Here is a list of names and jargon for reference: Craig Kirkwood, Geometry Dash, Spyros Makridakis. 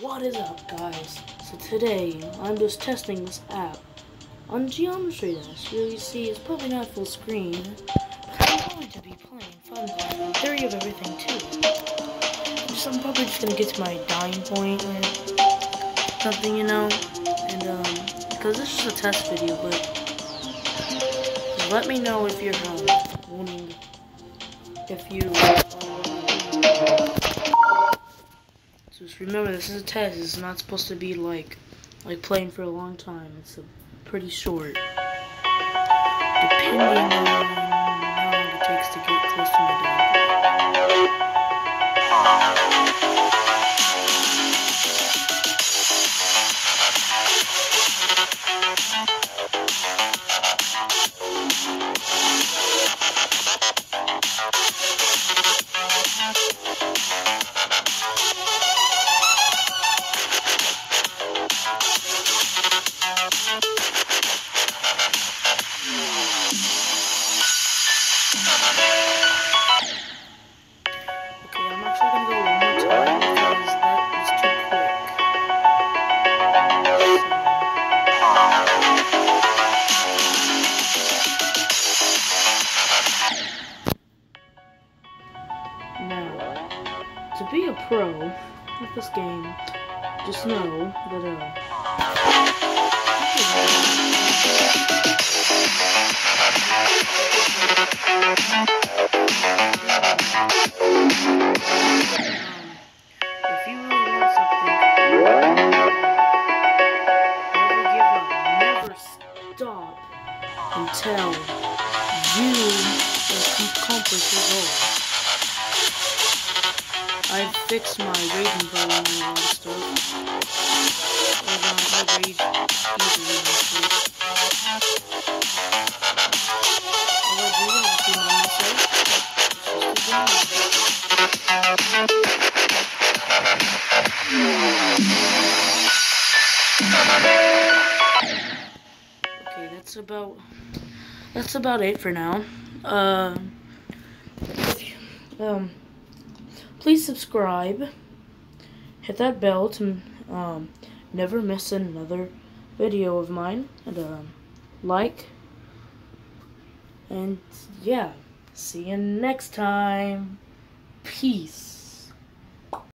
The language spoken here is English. What is up, guys? So today I'm just testing this app on Geometry Dash. You see, it's probably not full screen, but I'm going to be playing fun theory of everything too. I'm probably just gonna get to my dying point or something, you know. And because this is a test video, but let me know if you're winning, if you. So just remember, this is a test. It's not supposed to be like playing for a long time. It's pretty short. Depending on how long it takes to get close to my to be a pro at this game, just know that if you really want something, never give up, never stop until you accomplish your goal. I fixed my rating problem and all this stuff. I rage easily myself. Okay, that's about it for now. Please subscribe, hit that bell to never miss another video of mine, and like, and yeah, see you next time, peace.